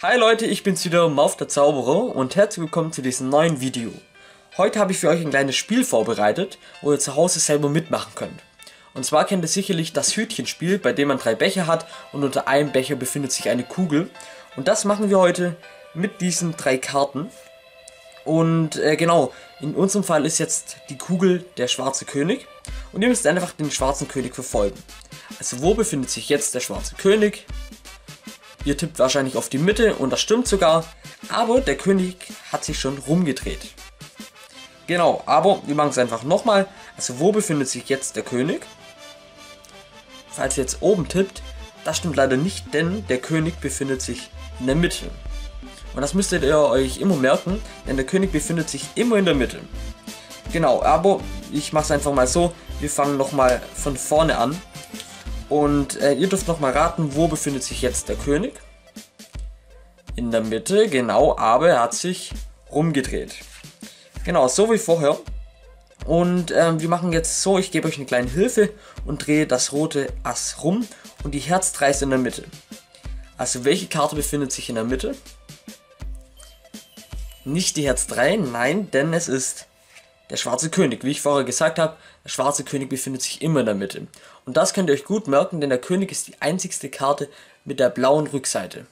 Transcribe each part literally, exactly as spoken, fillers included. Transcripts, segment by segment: Hi Leute, ich bin's wieder, Marv der Zauberer, und herzlich willkommen zu diesem neuen Video. Heute habe ich für euch ein kleines Spiel vorbereitet, wo ihr zu Hause selber mitmachen könnt. Und zwar kennt ihr sicherlich das Hüttchenspiel, bei dem man drei Becher hat und unter einem Becher befindet sich eine Kugel. Und das machen wir heute mit diesen drei Karten. Und äh, genau, in unserem Fall ist jetzt die Kugel der schwarze König. Und ihr müsst einfach den schwarzen König verfolgen. Also wo befindet sich jetzt der schwarze König? Ihr tippt wahrscheinlich auf die Mitte und das stimmt sogar, aber der König hat sich schon rumgedreht. Genau, aber wir machen es einfach nochmal. Also wo befindet sich jetzt der König? Falls ihr jetzt oben tippt, das stimmt leider nicht, denn der König befindet sich in der Mitte. Und das müsstet ihr euch immer merken, denn der König befindet sich immer in der Mitte. Genau, aber ich mache es einfach mal so, wir fangen nochmal von vorne an. Und äh, ihr dürft nochmal raten, wo befindet sich jetzt der König? In der Mitte, genau, aber er hat sich rumgedreht. Genau, so wie vorher. Und ähm, wir machen jetzt so, ich gebe euch eine kleine Hilfe und drehe das rote Ass rum und die Herz drei ist in der Mitte. Also welche Karte befindet sich in der Mitte? Nicht die Herz drei, nein, denn es ist der schwarze König. Wie ich vorher gesagt habe, der schwarze König befindet sich immer in der Mitte. Und das könnt ihr euch gut merken, denn der König ist die einzigste Karte mit der blauen Rückseite.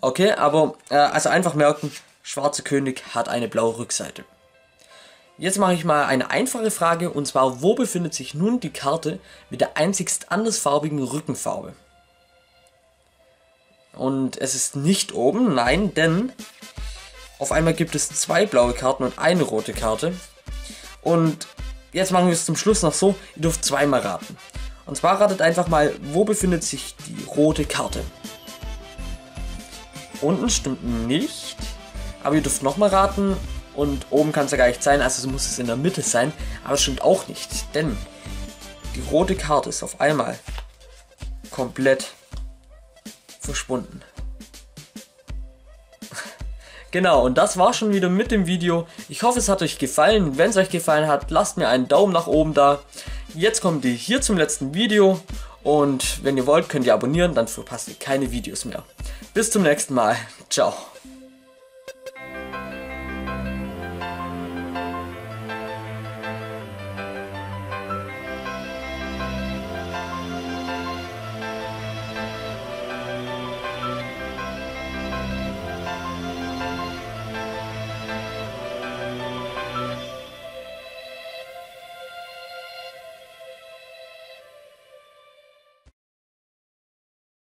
Okay, aber äh, also einfach merken, schwarze König hat eine blaue Rückseite. Jetzt mache ich mal eine einfache Frage, und zwar, wo befindet sich nun die Karte mit der einzigst andersfarbigen Rückenfarbe? Und es ist nicht oben, nein, denn auf einmal gibt es zwei blaue Karten und eine rote Karte. Und jetzt machen wir es zum Schluss noch so, ihr dürft zweimal raten. Und zwar ratet einfach mal, wo befindet sich die rote Karte? Unten stimmt nicht, aber ihr dürft nochmal raten und oben kann es ja gar nicht sein, also muss es in der Mitte sein, aber es stimmt auch nicht, denn die rote Karte ist auf einmal komplett verschwunden. Genau, und das war schon wieder mit dem Video. Ich hoffe, es hat euch gefallen. Wenn es euch gefallen hat, lasst mir einen Daumen nach oben da. Jetzt kommt ihr hier zum letzten Video. Und wenn ihr wollt, könnt ihr abonnieren, dann verpasst ihr keine Videos mehr. Bis zum nächsten Mal. Ciao.